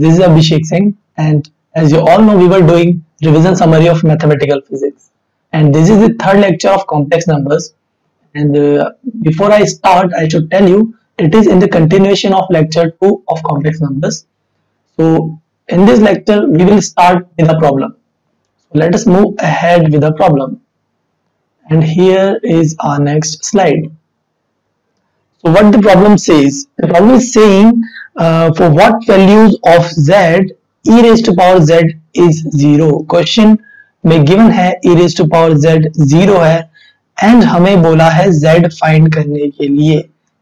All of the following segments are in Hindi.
This is Abhishek Singh, and as you all know, we were doing revision summary of mathematical physics, and this is the third lecture of complex numbers. And before I start, I should tell you it is in the continuation of lecture 2 of complex numbers. So in this lecture, we will start with a problem. So let us move ahead with the problem, and here is our next slide. So what the problem says? The problem is saying for what values of z e raised to power z is 0. Question में गिवन है e raised to power z 0 है एंड हमें बोला है z फाइंड करने के लिए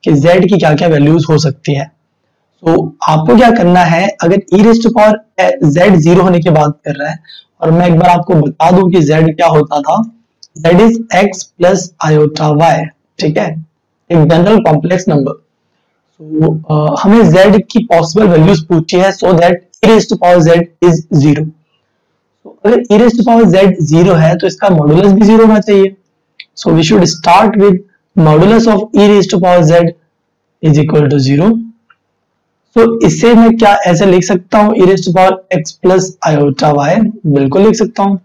कि z की क्या क्या वैल्यूज हो सकती है. तो आपको क्या करना है, अगर e raised to power z 0 होने की बात कर रहा है, और मैं एक बार आपको बता दूं कि z क्या होता था. z is x plus iota y, ठीक है, एक जनरल कॉम्प्लेक्स नंबर. हमें z की पॉसिबल वैल्यूज पूछी है so that e raised to power z is 0. अगर e raised to power z 0 है तो इसका मॉडुलस भी 0 होना चाहिए. So we should start with modulus of e raised to power z is equal to 0. So इसे मैं क्या ऐसे लिख सकता हूँ, e raised to power x plus iota y, बिल्कुल लिख सकता हूँ.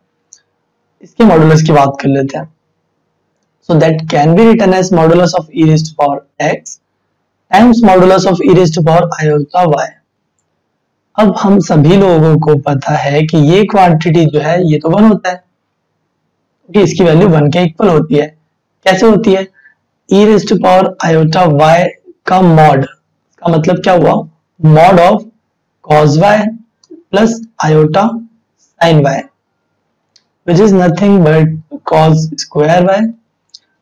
इसके मॉडुलस की बात कर लेते हैं. So that can be written as modulus of e raised to power x times modulus of e raised to power iota y. अब हम सभी लोगों को पता है कि ये क्वांटिटी जो है ये तो 1 होता है, क्योंकि इसकी वैल्यू 1 के इक्वल होती है. कैसे होती है? e raised to power iota y का मॉड, इसका मतलब क्या हुआ, mod of cos y plus iota sin y, which is nothing but cos square y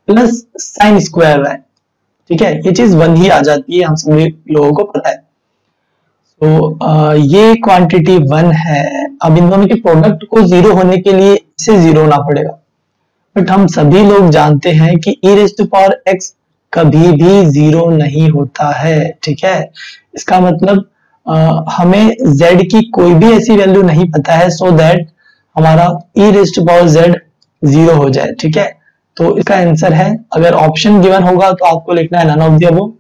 plus sin square y. ठीक है, ये चीज 1 ही आ जाती है, हम सभी लोगों को पता है. तो ये क्वांटिटी 1 है. अब इन दोनों के प्रोडक्ट को 0 होने के लिए इसे 0 होना पड़ेगा, बट हम सभी लोग जानते हैं कि e raised to power x कभी भी 0 नहीं होता है. ठीक है, इसका मतलब हमें z की कोई भी ऐसी वैल्यू नहीं पता है सो दैट हमारा e raised to power z 0 हो जाए. ठीक है, तो इसका आंसर है, अगर ऑप्शन गिवन होगा तो आपको लिखना है नन ऑफ द अबव,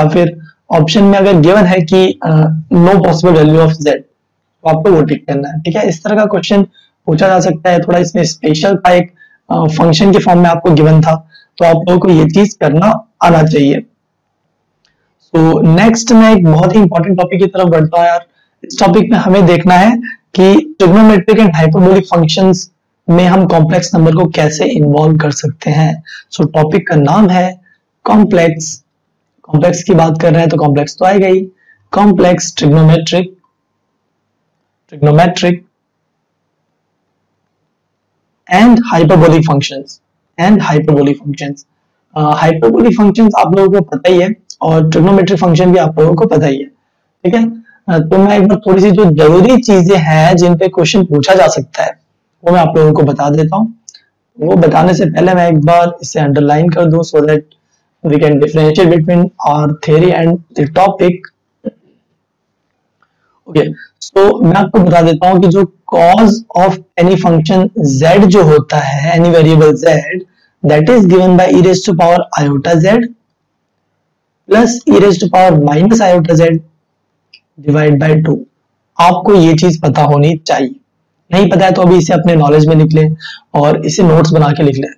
या फिर ऑप्शन में अगर गिवन है कि no possible value of z, तो आपको वो टिक करना है. ठीक है, इस तरह का क्वेश्चन पूछा जा सकता है. थोड़ा इसमें स्पेशल था, एक फंक्शन के फॉर्म में आपको गिवन था, तो आप लोगों को ये चीज करना आना चाहिए. सो नेक्स्ट में एक बहुत ही इंपॉर्टेंट टॉपिक की तरफ बढ़ता हूँ यार. इस टॉपिक में हमें देखना है कि ट्रिग्नोमेट्रिक एंड हाइपरबोलिक फंक्शंस में हम कॉम्प्लेक्स नंबर को कैसे इन्वॉल्व कर सकते हैं. सो टॉपिक का नाम है कॉम्प्लेक्स. कॉम्प्लेक्स की बात कर रहे हैं तो कॉम्प्लेक्स तो आएगा ही, complex trigonometric and hyperbolic functions. Hyperbolic functions आप लोगों को पता ही है, और ट्रिग्नोमेट्रिक फंक्शन भी आप लोगों को पता ही है. ठीक है, तो मैं एक बार थोड़ी सी जो जरूरी चीजें हैं जिन पे क्वेश्चन पूछा जा सकता है वो मैं आप लोगों को बता देता हूँ. वो बताने से पहले मैं एक बार इसे अंडरलाइन कर दूं so that we can differentiate between our theory and the topic. Okay, so मैं आपको बता देता हूँ कि जो cos of any function z जो होता है, any variable z that is given by e raised to power iota z plus e raised to power minus iota z divide by 2. आपको ये चीज पता होनी चाहिए, नहीं पता है तो अभी इसे अपने नॉलेज में लिख लें और इसे नोट्स बना के लिख लें.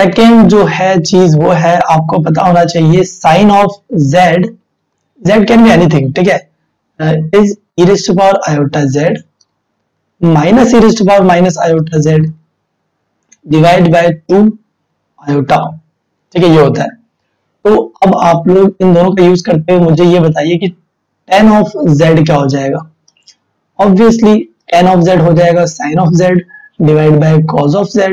सेकेंड जो है चीज वो है, आपको पता होना चाहिए sine of z, z can be anything, ठीक है, is e raised to power iota z minus e raised to power minus iota z divide by 2 iota. ठीक है, ये होता है. तो अब आप लोग इन दोनों का यूज करते हुए मुझे ये बताइए कि tan ऑफ z क्या हो जाएगा. ऑब्वियसली tan of z हो जाएगा sin of z divide by cos of z.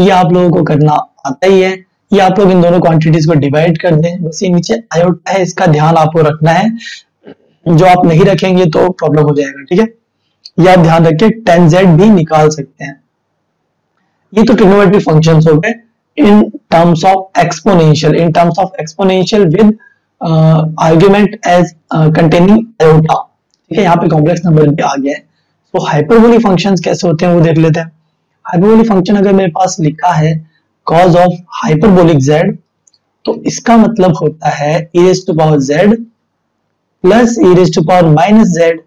ये आप लोगों को करना आता ही है. ये आप लोग इन दोनों क्वांटिटीज को डिवाइड कर दें, बस ये नीचे आयोटा है इसका ध्यान आपको रखना है, जो आप नहीं रखेंगे तो प्रॉब्लम हो जाएगा. ठीक है, ये आप ध्यान रखिए. tan z भी निकाल सकते हैं. ये तो ट्रिग्नोमेट्रिक फंक्शंस हो गए in terms of exponential, with argument as containing iota. ठीक है, यहाँ पे कॉम्प्लेक्स नंबर भी आ गया है. तो हाइपरबोलिक फंक्शंस कैसे होते हैं वो देख लेते हैं. हाइपरबोलिक फंक्शन अगर मेरे पास लिखा है cos ऑफ हाइपरबोलिक z, तो इसका मतलब होता है e raised to power z plus E raise to power minus Z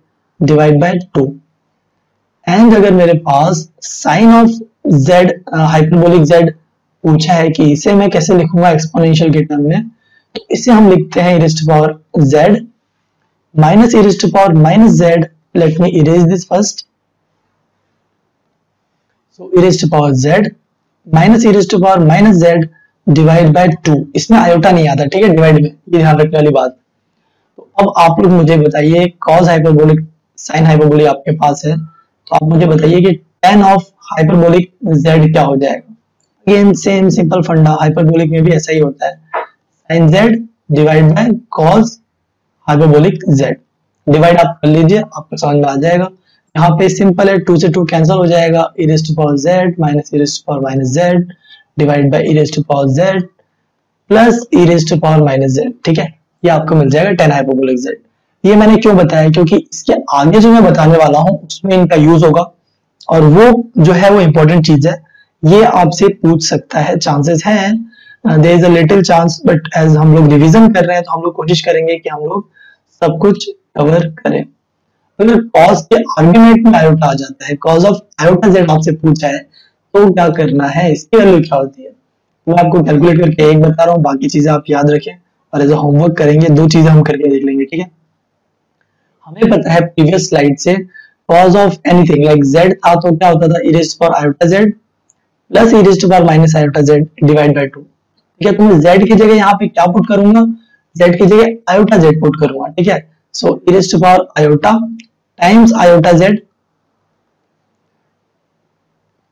divide by 2 and अगर मेरे पास sine of Z hyperbolic Z पूछा है कि इसे मैं कैसे लिखूंगा एक्सपोनेंशियल के टर्म में, तो इसे हम लिखते हैं ई raise to power Z minus E raise to power minus Z. Let me erase this first. So e raised to power z minus e raised to power minus z divided by 2. इसमें आयोटा नहीं आता, ठीक है, डिवाइड में, ये ध्यान रखने वाली बात. तो अब आप लोग मुझे बताइए, cos हाइपरबोलिक sin हाइपरबोलिक आपके पास है, तो आप मुझे बताइए कि tan ऑफ हाइपरबोलिक z क्या हो जाएगा. Again same simple funda, hyperbolic में भी ऐसा ही होता है, sin z divide by cos hyperbolic z. Divide आप कर लीजिए, आपको समझ में आ जाएगा. यहाँ पे सिंपल है, 2 से 2 कैंसिल हो जाएगा, e raised to power z minus e raised to power minus z divided by e raised to power z plus e raised to power minus z. ठीक है, ये आपको मिल जाएगा tan हाइपरबोलिक z. ये मैंने क्यों बताया, क्योंकि इसके आगे जो मैं बताने वाला हूँ उसमें इनका यूज होगा और वो जो है वो इम्पोर्टेंट चीज है, ये आपसे पूछ सकता है, चांसेस हैं, there is a little chance, but as हम लोग रिविजन कर रहे हैं तो हम लोग कोशिश करेंगे कि हम लोग सब कुछ कवर करें. अगर cos के आर्गुमेंट में आयोटा आ जाता है, cos ऑफ आयोटा z आपसे पूछा है, तो क्या करना है, इसकी वैल्यू क्या होती है, मैं आपको कैलकुलेट करके एक बता रहा हूँ, बाकी चीजें आप याद रखें और एज अ होमवर्क करेंगे. 2 चीजें हम करके देख लेंगे, ठीक है. हमें पता है प्रीवियस स्लाइड से cos of anything like z था तो क्या होता था, e raised to power iota z plus e raised to power minus iota z divide by 2. ठीक है, तो मैं z की जगह यहाँ पे क्या पुट करूंगा, z की जगह आयोटा z पुट करूंगा, ठीक है. So e raised to power iota times iota z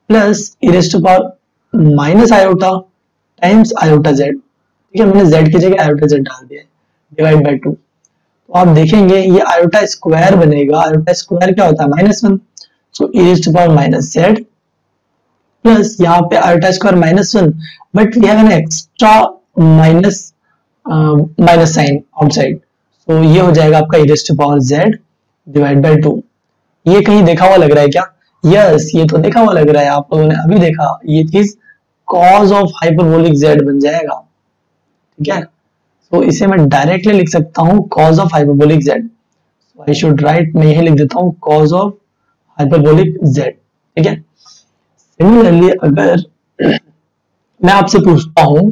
plus e raised to power minus iota times iota z. ठीक है, मैंने z की जगह आयोटा z डाल दिया है, डिवाइड बाय 2. तो आप देखेंगे ये आयोटा स्क्वायर बनेगा, आयोटा स्क्वायर क्या होता है, -1. So e raised to power minus z plus यहाँ पे iota square -1, but we have an extra minus sign outside, so ये हो जाएगा आपका e raised to power z divide by 2. ये कहीं देखा हुआ लग रहा है क्या, यस ये तो देखा हुआ लग रहा है, आप लोगों ने अभी देखा, ये चीज cos ऑफ हाइपरबोलिक z बन जाएगा, ठीक है. सो इसे मैं डायरेक्टली लिख सकता हूँ cos of hyperbolic z. So I should write, मैं यही लिख देता हूँ cos ऑफ हाइपरबोलिक z, ठीक है. सिमिलरली अगर मैं आपसे पूछता हूँ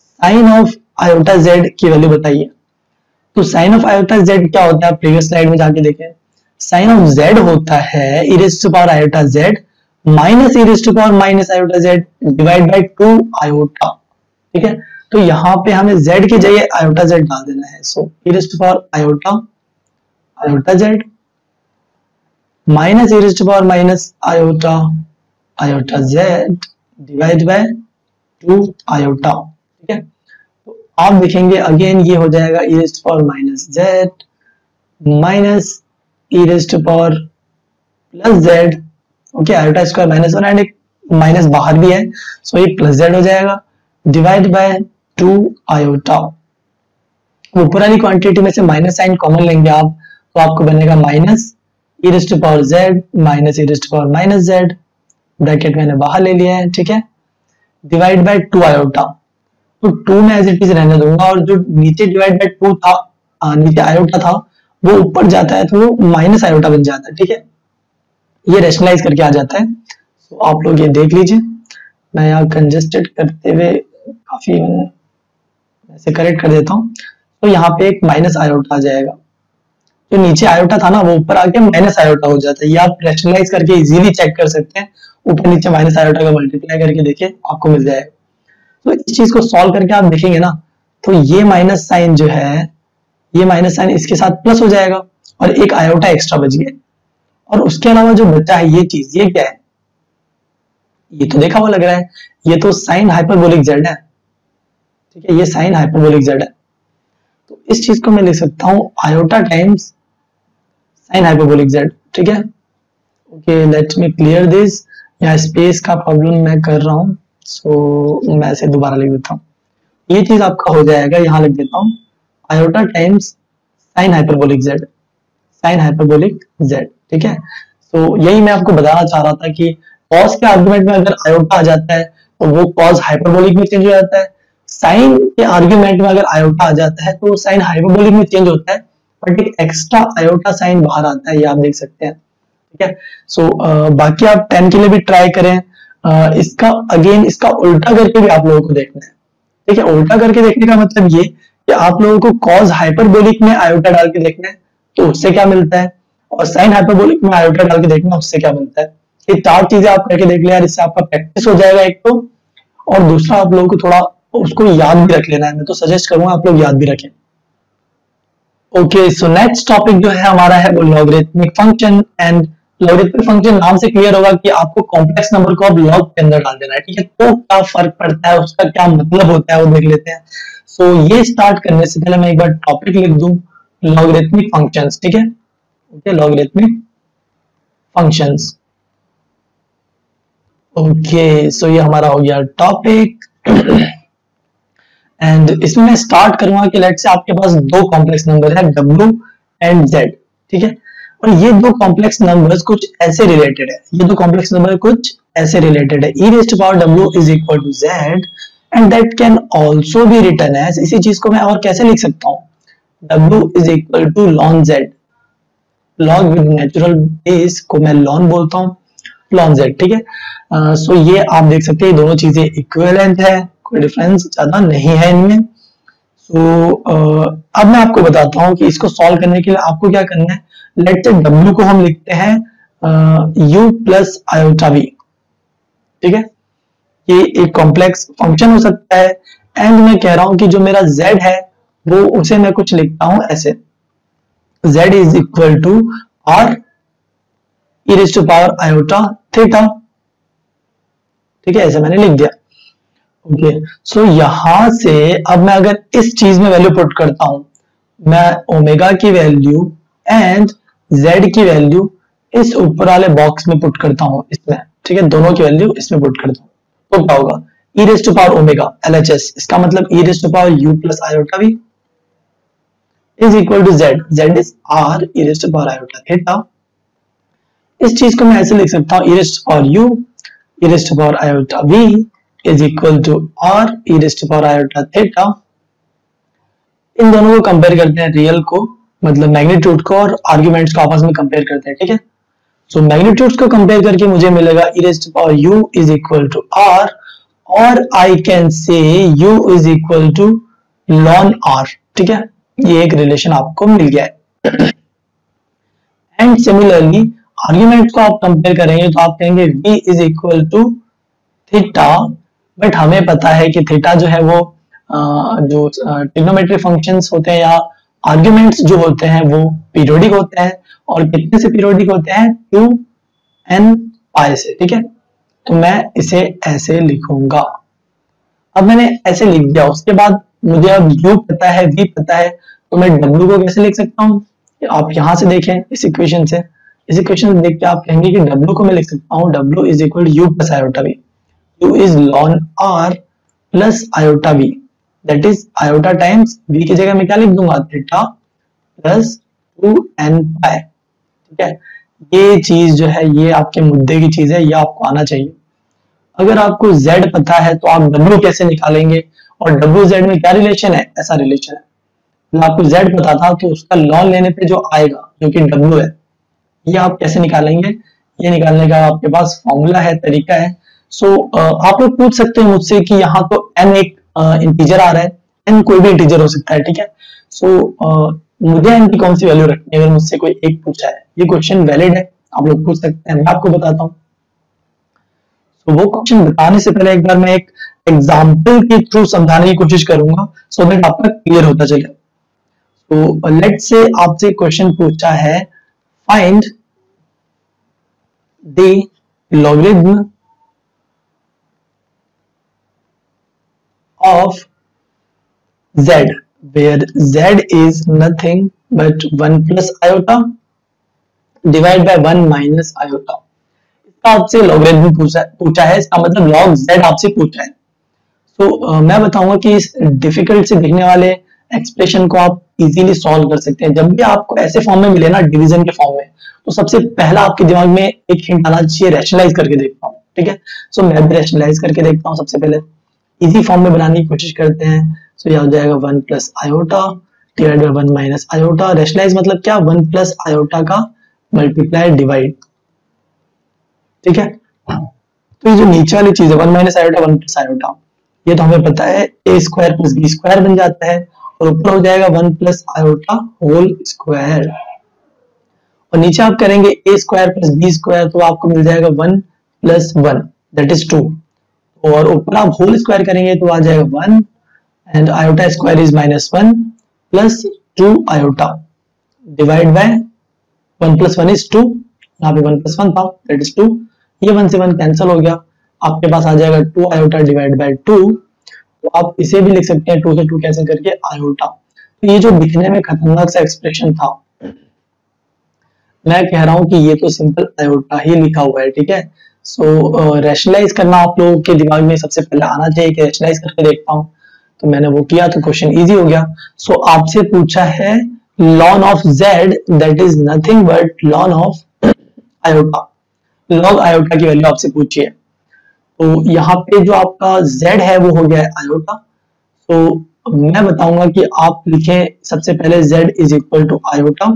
साइन ऑफ आयोटा z की वैल्यू बताइए, तो साइन ऑफ आयोटा z क्या होता है, प्रीवियस स्लाइड में जाके देखें, साइन ऑफ z होता है e raised to power iota z minus e raised to power minus iota z divide by 2 iota. ठीक है, तो यहाँ पे हमें z की जगह iota z डाल देना है, so e raised to power iota iota z minus e raised to power minus iota iota z divide by 2 iota. ठीक है, आप देखेंगे अगेन ये हो जाएगा e raised to power minus z minus e raised to power plus z. Okay, iota square -1 and एक माइनस बाहर भी है, सो ये प्लस z हो जाएगा डिवाइड बाय 2 iota. वो पुरानी क्वांटिटी में से माइनस साइन कॉमन लेंगे आप, तो आपको बनेगा minus e raised to power z minus e raised to power minus z, bracket मैंने बाहर ले लिया है, ठीक है, डिवाइड बाय 2 iota. तो 2 में एज इट इज रहने दूंगा और जो नीचे डिवाइड बाय 2 था, नीचे आयोटा था, वो ऊपर जाता है तो वो माइनस आयोटा बन जाता है, ठीक है, ये रेशनलाइज करके आ जाता है. सो आप लोग ये देख लीजिए, मैं यहाँ कंजेस्टेड करते हुए काफी ऐसे करेक्ट कर देता हूँ, तो यहाँ पे एक माइनस आयोटा आ जाएगा, जो नीचे आयोटा था ना वो ऊपर आके माइनस आयोटा हो जाता है. ये आप रेशनलाइज करके इजिली चेक कर सकते हैं, ऊपर नीचे माइनस आयोटा का मल्टीप्लाई करके देखिए, आपको मिल जाएगा. तो इस चीज को सॉल्व करके आप देखेंगे ना, तो ये माइनस साइन जो है, ये माइनस साइन इसके साथ प्लस हो जाएगा और एक आयोटा एक्स्ट्रा बच गया, और उसके अलावा जो बचा है ये चीज, ये क्या है, ये तो देखा हुआ लग रहा है, ये तो साइन हाइपरबोलिक z है, ठीक है, ये साइन हाइपरबोलिक z है. तो इस चीज को मैं लिख सकता हूं iota times sine hyperbolic z, ठीक है. Okay, let me clear this, यहाँ स्पेस का प्रॉब्लम मैं कर रहा हूँ, सो मैं इसे दोबारा लिख देता हूँ, ये चीज आपका हो जाएगा, यहाँ लिख देता हूँ iota times sine hyperbolic z, sine hyperbolic z, ठीक है. सो यही मैं आपको बताना चाह रहा था कि cos के आर्गुमेंट में अगर आयोटा आ जाता है तो वो cos हाइपरबोलिक में चेंज हो जाता है, साइन के आर्गुमेंट में अगर आयोटा आ जाता है तो साइन हाइपरबोलिक में चेंज होता है, बट एक एक्स्ट्रा आयोटा साइन बाहर आता है, ये आप देख सकते हैं, ठीक है। सो बाकी आप 10 के लिए भी ट्राई करें, इसका अगेन इसका उल्टा करके भी आप लोगों को देखना है, ठीक है। उल्टा करके देखने का मतलब ये कि आप लोगों को कॉस हाइपरबोलिक में आयोटा डाल के देखना है तो उससे क्या मिलता है, और साइन हाइपरबोलिक में आयोटा डाल के देखना उससे क्या मिलता है। ये चार चीजें आप करके देख लें यार, इससे आपका प्रैक्टिस हो जाएगा एक तो, और दूसरा आप लोगों को थोड़ा उसको याद भी रख लेना है। मैं तो सजेस्ट करूंगा आप लोग याद भी रखें। ओके, सो नेक्स्ट टॉपिक जो है हमारा है वो logarithmic function. And logarithmic function नाम से क्लियर होगा कि आपको कॉम्प्लेक्स नंबर को अब लॉग के अंदर डाल देना है, ठीक है। तो क्या फर्क पड़ता है, उसका क्या मतलब होता है, वो देख लेते हैं। सो ये स्टार्ट करने से पहले मैं एक बार टॉपिक लिख दूं, लॉगरिथमिक फंक्शंस, ठीक है। Okay, logarithmic functions. Okay, so ये हमारा हो गया टॉपिक। एंड इसमें मैं स्टार्ट करूंगा कि लेट्स से आपके पास दो कॉम्प्लेक्स नंबर है W एंड Z, ठीक है। और ये दो कॉम्प्लेक्स नंबर्स कुछ ऐसे रिलेटेड है, ये दो कॉम्प्लेक्स नंबर कुछ ऐसे रिलेटेड है, e raised to power W is equal to Z and that can also be written as, इसी चीज को मैं और कैसे लिख सकता हूँ, W is equal to ln Z, log with natural base को मैं ln बोलता हूँ, ln Z, ठीक है। सो ये आप देख सकते हैं दोनों चीजें इक्विवेलेंट है, कोई डिफरेंस ज्यादा नहीं है इनमें। अब मैं आपको बताता हूँ कि इसको सॉल्व करने के लिए आपको क्या करना है। लेट्स से W को हम लिखते हैं U प्लस आयोटा V, ठीक है। ये एक कॉम्प्लेक्स फंक्शन हो सकता है। एंड मैं कह रहा हूं कि जो मेरा Z है वो उसे मैं कुछ लिखता हूं ऐसे, Z is equal to R e raised to power iota theta, ठीक है, ऐसे मैंने लिख दिया। ओके, सो यहां से अब मैं अगर इस चीज में वैल्यू पुट करता हूं, मैं ओमेगा की वैल्यू एंड Z की वैल्यू इस ऊपर वाले बॉक्स में पुट करता हूं, इसमें, ठीक है, दोनों की वैल्यू इसमें पुट करता हूं तो क्या होगा, e raised to power omega LHS, इसका मतलब e raised to power U plus iota V is equal to Z, Z is R e raised to power iota theta. इस चीज को मैं ऐसे लिख सकता हूं, e raised to power U e raised to power iota V is equal to R e raised to power iota theta। इन दोनों को कंपेयर करते हैं, रियल को मतलब मैग्नीट्यूड को और आर्ग्यूमेंट्स को आपस में कंपेयर करते हैं, ठीक है। सो मैग्नीट्यूड्स को कंपेयर करके मुझे मिलेगा e raised to power U is equal to R और I can say U is equal to ln R, ठीक है। ये एक रिलेशन आपको मिल गया है। एंड सिमिलरली आर्ग्यूमेंट्स को आप कंपेयर करेंगे तो आप कहेंगे V is equal to theta, but हमें पता है कि थीटा जो है वो जो ट्रिग्नोमेट्री फंक्शंस होते हैं या आर्ग्यूमेंट्स जो होते हैं वो पीरियोडिक होते हैं, और कितने से पीरियोडिक होते हैं, 2n पाई से, ठीक है। तो मैं इसे ऐसे लिखूंगा। अब मैंने ऐसे लिख दिया, उसके बाद मुझे अब U पता है, V पता है, तो मैं W को कैसे लिख सकता हूँ, आप यहाँ से देखें इस इक्वेशन से, इस इक्वेशन देख के आप कहेंगे कि W को मैं लिख सकता हूँ W is equal to U plus iota V, U is ln R plus iota V, that is iota times V की जगह मैं क्या लिख दूंगा, थीटा प्लस 2n पाई, ठीक है। ये चीज जो है ये आपके मुद्दे की चीज है, ये आपको आना चाहिए। अगर आपको Z पता है तो आप W कैसे निकालेंगे, और W Z में क्या रिलेशन है, ऐसा रिलेशन है। तो आपको Z पता था तो उसका लॉन लेने पे जो आएगा जो कि W है, ये आप कैसे निकालेंगे, ये निकालने का आपके पास फॉर्मूला है, तरीका है। आप लोग पूछ सकते हैं मुझसे कि यहाँ तो n एक इंटीजर आ रहा है, n कोई भी इंटीजर हो सकता है, ठीक है। मुझे n की कौन सी वैल्यू रखनी है, अगर मुझसे कोई एक पूछा है, ये क्वेश्चन वैलिड है, आप लोग पूछ सकते हैं, मैं आपको बताता हूँ। वो क्वेश्चन बताने से पहले एक बार मैं एक एग्जाम्पल के थ्रू समझाने की कोशिश करूंगा सो दैट आपका क्लियर होता चले। तो लेट्स से आपसे क्वेश्चन पूछा है, find the logarithm of Z where Z is nothing but 1 plus iota divided by 1 minus iota। इसका आपसे लॉगरिथम पूछा है, इसका मतलब log Z आपसे पूछा है। मैं बताऊंगा कि इस डिफिकल्ट से दिखने वाले एक्सप्रेशन को आप इजीली सॉल्व कर सकते हैं। जब भी आपको ऐसे फॉर्म में मिले ना, डिवीजन के फॉर्म में, तो सबसे पहला आपके दिमाग में एक हिंट आना चाहिए, रैशनलाइज करके देखता हूँ, ठीक है। मैं भी रैशनलाइज करके देखता हूँ, सबसे पहले इजी फॉर्म में बनाने की कोशिश करते हैं। ये हो जाएगा 1 plus iota divide by 1 minus iota. Rationalise मतलब क्या, 1 प्लस आयोटा का मल्टीप्लाई डिवाइड, ठीक है। तो ये जो नीचे वाली चीज है 1 माइनस आयोटा 1 प्लस आयोटा, ये तो हमें पता है a square plus b square बन जाता है, और ऊपर हो जाएगा 1 प्लस आयोटा होल स्क्वायर, और नीचे आप करेंगे a square plus b square तो आपको मिल जाएगा 1 प्लस 1 दैट इज 2, और ऊपर आप होल स्क्वायर करेंगे तो आ जाएगा 1 and iota square is minus 1 plus 2 iota divide by 1 plus 1 is 2, यहाँ पे 1 प्लस 1 था दैट इज 2, ये 1 से 1 कैंसिल हो गया, आपके पास आ जाएगा 2 आयोटा डिवाइड बाय 2, तो आप इसे भी लिख सकते हैं 2 से 2 कैंसिल करके आयोटा। तो ये जो दिखने में खतरनाक सा एक्सप्रेशन था, मैं कह रहा हूं कि ये तो सिंपल आयोटा ही लिखा हुआ है, ठीक है। सो रैशनलाइज करना आप लोगों के दिमाग में सबसे पहले आना चाहिए कि रैशनलाइज करके देखता हूं, तो मैंने वो किया तो क्वेश्चन इजी हो गया। सो आपसे पूछा है ln of z that is nothing but ln of iota, log iota की वैल्यू आपसे पूछी है, तो यहाँ पे जो आपका जेड है वो हो गया है आयोटा। तो मैं बताऊंगा कि आप लिखें सबसे पहले z is equal to iota,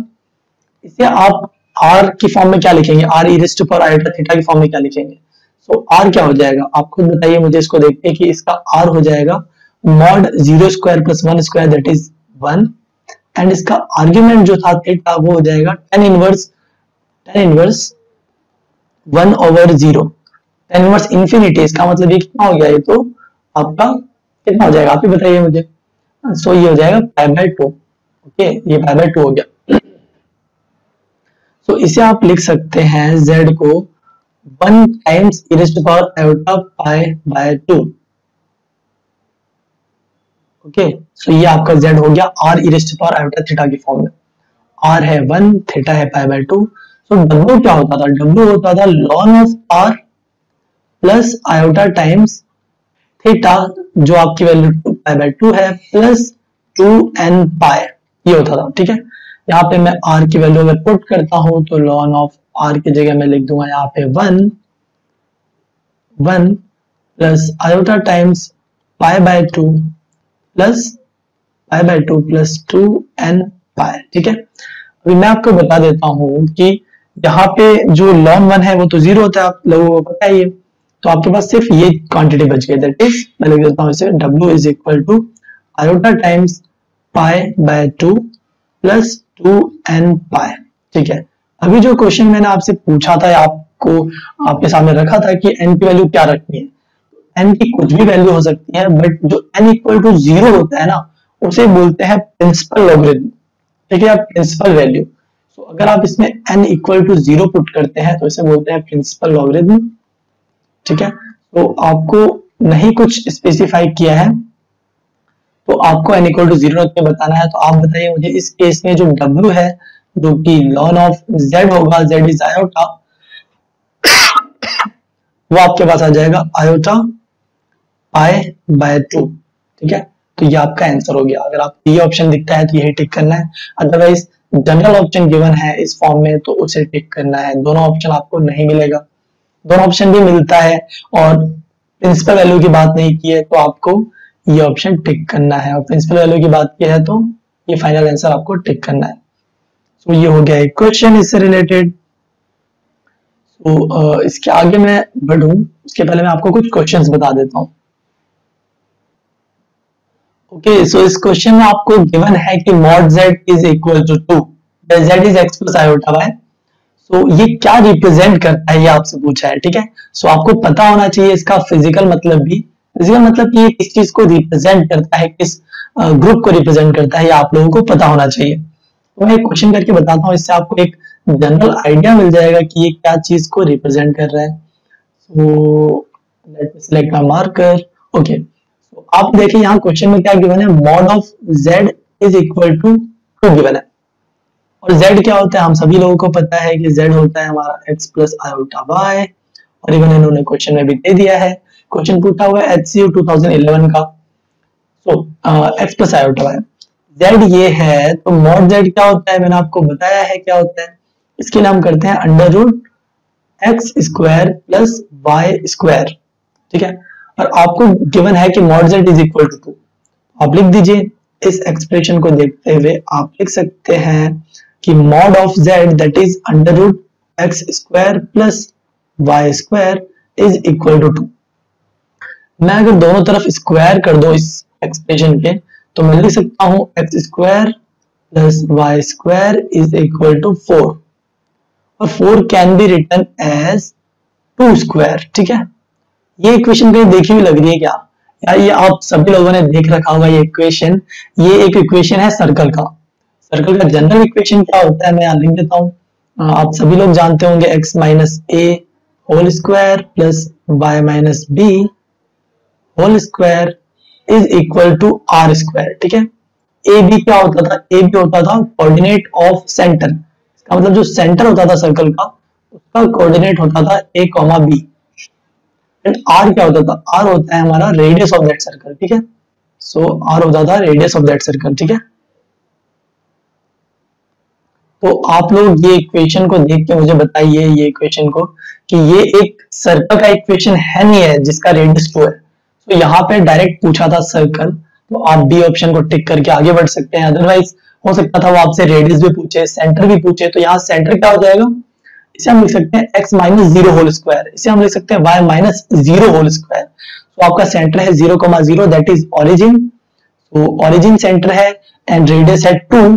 इसे आप आर की फॉर्म में क्या लिखेंगे, आर ई रेस्ट पर आयोटा थीटा की फॉर्म में क्या लिखेंगे। सो आर क्या हो जाएगा, आप खुद बताइए मुझे, इसको देखते हैं कि इसका आर हो जाएगा mod 0 square plus 1 square that is 1, and इसका आर्ग्यूमेंट जो था थीटा वो हो जाएगा tan inverse 1 over 0, tan inverse infinity, इसका मतलब ये कितना हो गया, ये तो आपका कितना हो जाएगा आप ही बताइए मुझे। सो ये हो जाएगा पाई बाय 2, ओके ये पाई बाय 2 हो गया। तो इसे आप लिख सकते हैं z को 1 टाइम्स e raised to power iota pi by 2, okay. So ये आपका z हो गया r e raised to power iota theta की फॉर्म में, r है 1 थीटा है pi by 2। सो w क्या होता था, w होता था ln of r plus iota times theta जो आपकी वैल्यू pi by 2 है प्लस 2n pi, ये होता था, ठीक है। यहाँ पे मैं r की वैल्यू अगर पुट करता हूं तो ln ऑफ r की जगह मैं लिख दूंगा यहाँ पे 1 plus iota times pi by 2 plus pi by 2 plus 2n pi, ठीक है। अभी मैं आपको बता देता हूं कि यहाँ पे जो ln 1 है वो तो 0 होता है, आप लोगों को पता ही है, तो आपके पास सिर्फ ये क्वांटिटी बच गई, दैट इज मैं लिख देता हूँ इसे w is equal to iota times pi by 2 plus 2n pi, ठीक है। अभी जो क्वेश्चन मैंने आपसे पूछा था, आपको आपके सामने रखा था कि n की वैल्यू क्या रखनी है, n की कुछ भी वैल्यू हो सकती है, बट जो n इक्वल टू 0 होता है ना, उसे बोलते हैं प्रिंसिपल लॉगरिथम, ठीक है, प्रिंसिपल वैल्यू। तो अगर आप इसमें n इक्वल टू 0 पुट करते हैं तो इसे बोलते हैं प्रिंसिपल लॉगरिथम, ठीक है। तो आपको नहीं कुछ स्पेसिफाई किया है, तो आपको n इक्वल टू 0 बताना है, तो आप बताइए मुझे इस केस में जो w है जो कि ln ऑफ z होगा, z इज आयोटा, वो आपके पास आ जाएगा आयोटा पाई बाय 2, ठीक है। तो ये आपका आंसर हो गया। अगर आप ये ऑप्शन दिखता है तो यही टिक करना है, अदरवाइज जनरल ऑप्शन गिवन है इस फॉर्म में तो उसे टिक करना है। दोनों ऑप्शन आपको नहीं मिलेगा, दोनों ऑप्शन भी मिलता है और प्रिंसिपल वैल्यू की बात नहीं की है तो आपको ये ऑप्शन टिक करना है, और प्रिंसिपल वैल्यू की बात की है तो ये फाइनल आंसर आपको टिक करना है। सो ये हो गया एक क्वेश्चन इससे रिलेटेड। सो इसके आगे मैं बढ़ूं उसके पहले मैं आपको कुछ क्वेश्चंस बता देता हूं, ओके। सो इस क्वेश्चन में आपको गिवन है कि mod z is equal to 2, z is x plus iota y. So ये क्या रिप्रेजेंट करता है ये आपसे पूछा है, ठीक है। सो आपको पता होना चाहिए इसका फिजिकल मतलब भी, इसका मतलब कि ये किस चीज को रिप्रेजेंट करता है, किस ग्रुप को रिप्रेजेंट करता है, ये आप लोगों को पता होना चाहिए। तो मैं एक क्वेश्चन करके बताता हूँ, इससे आपको एक जनरल आइडिया मिल जाएगा कि ये क्या चीज को रिप्रेजेंट कर रहा है। So let me select my marker, okay. So आप देखिए यहाँ क्वेश्चन में क्या गिवन है, mod of z is equal to 2 given है, और जेड क्या होता है हम सभी लोगों को पता है कि जेड होता है हमारा एक्स प्लस आयोटा वाई, और इवन इन्होंने क्वेश्चन में भी दे दिया है, क्वेश्चन पूछा हुआ है HCU 2011 का। सो x प्लस आयोटा है, जेड ये है, तो मॉड जेड क्या होता है मैंने आपको बताया है क्या होता है, इसके नाम करते हैं under root x square plus y square, ठीक है। और आपको गिवन है कि mod z is equal to 2, आप लिख दीजिए इस एक्सप्रेशन को देखते हुए आप लिख सकते हैं कि mod of z that is under root x square plus y square is equal to 2। मैं अगर दोनों तरफ स्क्वायर कर दो इस एक्सप्रेशन के तो मैं लिख सकता हूँ x square plus y square is equal to 4 और 4 can be written as 2 square. ठीक है, ये इक्वेशन कहीं देखी हुई लग रही है क्या? यार ये आप सभी लोगों ने देख रखा होगा ये इक्वेशन। ये एक इक्वेशन है सर्कल का। सर्कल का जनरल इक्वेशन क्या होता है मैं यहाँ लिख देता हूँ, आप सभी लोग जानते होंगे x minus a whole square plus y minus b whole square is equal to r square. ठीक है, ए बी क्या होता था? ए बी होता था कोऑर्डिनेट ऑफ सेंटर, इसका मतलब जो सेंटर होता था सर्कल का उसका कोऑर्डिनेट होता था a comma b. And r क्या होता था? आर होता है हमारा रेडियस ऑफ दैट सर्कल। ठीक है, सो आर होता था रेडियस ऑफ दैट सर्कल। ठीक है, तो आप लोग ये इक्वेशन को देख के मुझे बताइए ये इक्वेशन को कि ये एक सर्कल का इक्वेशन है नहीं है जिसका रेडियस 2 है। तो यहाँ पे डायरेक्ट पूछा था सर्कल, तो आप बी ऑप्शन को टिक करके आगे बढ़ सकते हैं। अदरवाइज हो सकता था वो आपसे रेडियस भी पूछे, सेंटर भी पूछे। तो यहाँ सेंटर क्या हो जाएगा? इसे हम लिख सकते हैं x माइनस 0 होल स्क्वायर, इसे हम लिख सकते हैं y माइनस 0 होल स्क्वायर। तो आपका सेंटर है 0,0 दैट इज ऑरिजिन, तो ऑरिजिन सेंटर है एंड रेडियस है 2।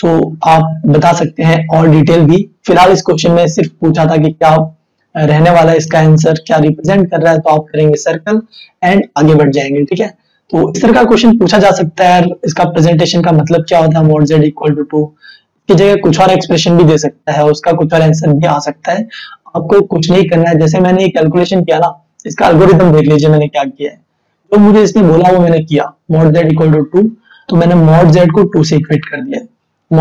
सो आप बता सकते हैं और डिटेल भी। फिलहाल इस क्वेश्चन में सिर्फ पूछा था कि क्या रहने वाला इसका आंसर क्या रिप्रेजेंट कर रहा है, तो आप करेंगे सर्कल एंड आगे बढ़ जाएंगे। ठीक है, तो इस तरह का क्वेश्चन पूछा जा सकता है। इसका प्रेजेंटेशन का मतलब क्या होता है? मॉड z इक्वल टू 2 की जगह कुछ और एक्सप्रेशन भी दे सकता है, उसका कुछ और आंसर भी आ सकता है। आपको कुछ नहीं करना है, जैसे मैंने ये कैलकुलेशन किया ना, इसका एल्गोरिथम देख लीजिए मैंने क्या किया है। जो तो मुझे इसने बोला वो मैंने किया, मॉड z इक्वल टू 2, तो मैंने मॉड z को 2 से इक्वेट कर दिया।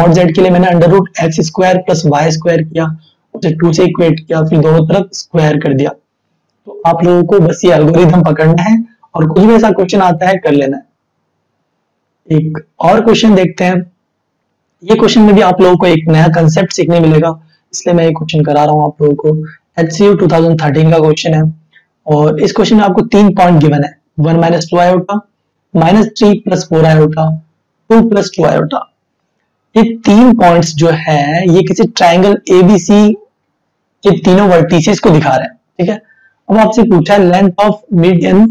मॉड z के लिए मैंने under root x square plus y square किया, उसे 2 से इक्वेट किया, फिर दोनों तरफ स्क्वायर कर दिया। तो आप लोगों को बस ये एल्गोरिथम पकड़ना है और कुछ भी ऐसा क्वेश्चन आता है कर लेना है। एक और क्वेश्चन देखते हैं। ये क्वेश्चन में भी आप लोगों को एक नया कंसेप्ट सीखने मिलेगा, इसलिए मैं ये क्वेश्चन करा रहा हूँ आप लोगों को। एचसीयू 2013 का क्वेश्चन है और इस क्वेश्चन में आपको 3 पॉइंट गिवन है। 1 minus 2 iota, minus 3 plus 4 iota, 2 plus 2 iota. ये 3 पॉइंट्स जो है ये किसी ट्राइंगल एबीसी के तीनों वर्टिसेस को दिखा रहे हैं। ठीक है, अब आपसे पूछा है length of median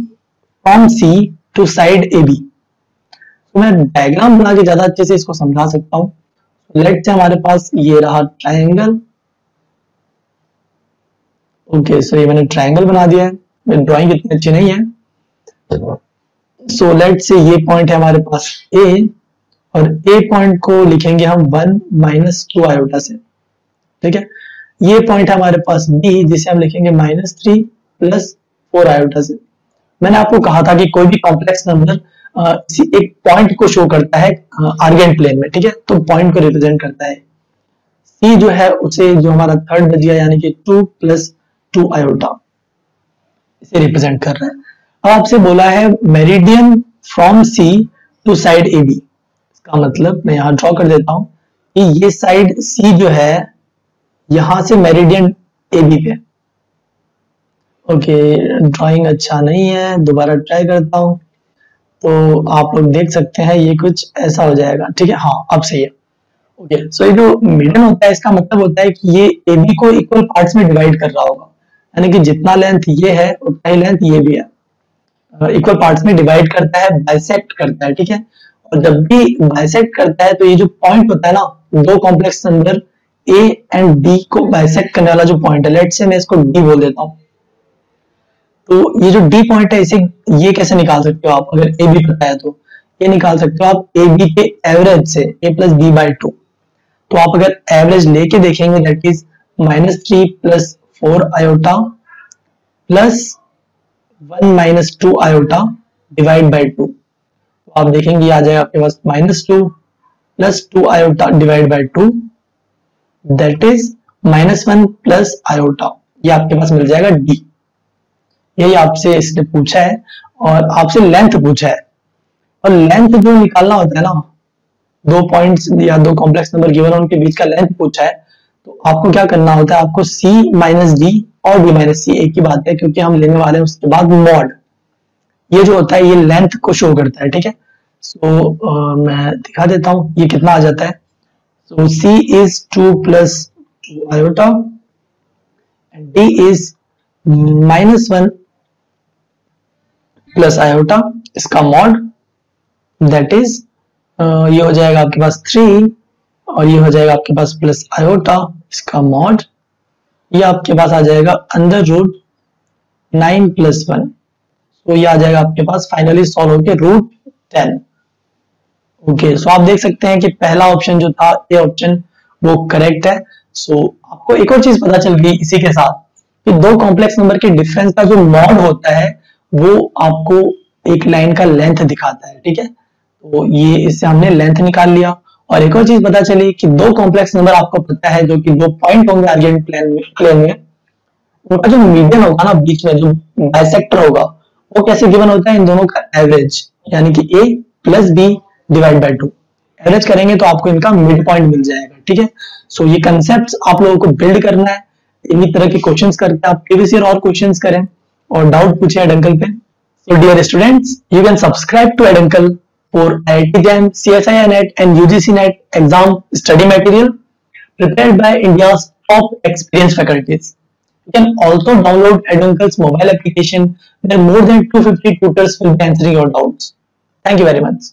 from C to side AB. तो मैं डायग्राम बना के ज्यादा अच्छे से इसको समझा सकता हूं। लेट से हमारे पास ये रहा ट्राइंगल। ओके, सो ये मैंने ट्राइंगल बना दिया है, मेरी ड्रॉइंग इतनी अच्छी नहीं है। सो लेट से ये पॉइंट है हमारे पास ए, और ए पॉइंट को लिखेंगे हम 1 माइनस 2 आयोटा से। ठीक है, ये पॉइंट हमारे पास बी, जिसे हम लिखेंगे माइनस 3 प्लस 4 आयोटा से। मैंने आपको कहा था कि कोई भी कॉम्प्लेक्स नंबर एक पॉइंट को शो करता है आर्गेंट प्लेन में। ठीक है, तो पॉइंट को रिप्रेजेंट करता है। सी जो है उसे, जो हमारा थर्ड बच गया यानी कि 2 प्लस 2 आयोटा, इसे रिप्रेजेंट कर रहा है। अब आपसे बोला है meridian from C to side A B, का मतलब मैं यहाँ ड्रॉ कर देता हूं कि ये साइड सी जो है यहां से मेरिडियन एबी पे। ओके, ड्राइंग अच्छा नहीं है, दोबारा ट्राई करता हूं। तो आप लोग देख सकते हैं ये कुछ ऐसा हो जाएगा। ठीक है, हाँ अब सही है। ओके, सो ये जो मीडियन होता है इसका मतलब होता है कि ये एबी को इक्वल पार्ट्स में डिवाइड कर रहा होगा, यानी कि जितना लेंथ ये है उतना ही लेंथ ये भी है। इक्वल पार्ट्स में डिवाइड करता है, बाइसेक्ट करता है। ठीक है, और जब भी बाइसेक्ट करता है तो ये जो पॉइंट होता है ना, दो complex number A and B को बाइसेक्ट करने वाला जो पॉइंट है, लेट से मैं इसको डी बोल देता हूं। तो ये जो डी पॉइंट है इसे ये कैसे निकाल सकते हो आप? अगर ए बी पता है तो ये निकाल सकते हो आप ए बी के एवरेज से, ए प्लस बी बाई 2। तो आप अगर एवरेज लेके देखेंगे that is minus 3 plus 4 iota plus 1 minus 2 iota divide by 2। आप देखेंगे आ जाएगा आपके पास minus 2 plus 2 iota divide by 2 that is minus 1 plus iota. ये आपके पास मिल जाएगा डी। यही आपसे इसने पूछा है और आपसे लेंथ पूछा है, और लेंथ जो निकालना होता है ना, दो पॉइंट्स या दो कॉम्प्लेक्स नंबर गिवन है उनके बीच का लेंथ पूछा है। तो आपको क्या करना होता है? आपको सी माइनस डी और डी माइनस सी, एक ही बात है क्योंकि हम लेने वाले हैं उसके बाद मॉड। ये जो होता है ये लेंथ को शो करता है। ठीक है, मैं दिखा देता हूँ ये कितना आ जाता है। So C is 2 + 2 iota, D is -1 + iota, इसका मॉड दैट इज ये हो जाएगा आपके पास 3 और ये हो जाएगा आपके पास प्लस आयोटा, इसका मॉड ये आपके पास आ जाएगा अंडर रूट 9 + 1। तो ये आ जाएगा आपके पास फाइनली सॉल्व होके रूट 10। ओके, सो आप देख सकते हैं कि पहला ऑप्शन जो था ये ऑप्शन वो करेक्ट है। सो आपको एक और चीज पता चल गई इसी के साथ कि दो कॉम्प्लेक्स नंबर के डिफरेंस का जो मॉड होता है वो आपको एक लाइन का लेंथ दिखाता है, ठीक है। तो ये इससे हमने लेंथ निकाल लिया। और एक और चीज पता चली कि दो कॉम्प्लेक्स नंबर आपको पता है जो कि दो पॉइंट होंगे आर्गेंट प्लेन में, उनका जो मीडियन होगा ना बीच में जो बाइसेक्टर होगा वो कैसे गिवन होता है, इन दोनों का एवरेज यानी कि a + b / 2 एवरेज करेंगे तो आपको इनका मिड पॉइंट मिल जाएगा, ठीक है। सो ये कंसेप्ट आप लोगों को बिल्ड करना है। इन्हीं तरह के क्वेश्चन करके आप प्रीवियस ईयर और क्वेश्चन करें और डाउट पूछे एडंकल पे। So dear students, you can subscribe to Eduncle for IIT JAM, CSIR NET and UGC NET exam study material prepared by India's top experienced faculties. You can also download Eduncle's mobile application where more than 250 tutors will be answering your doubts. Thank you very much.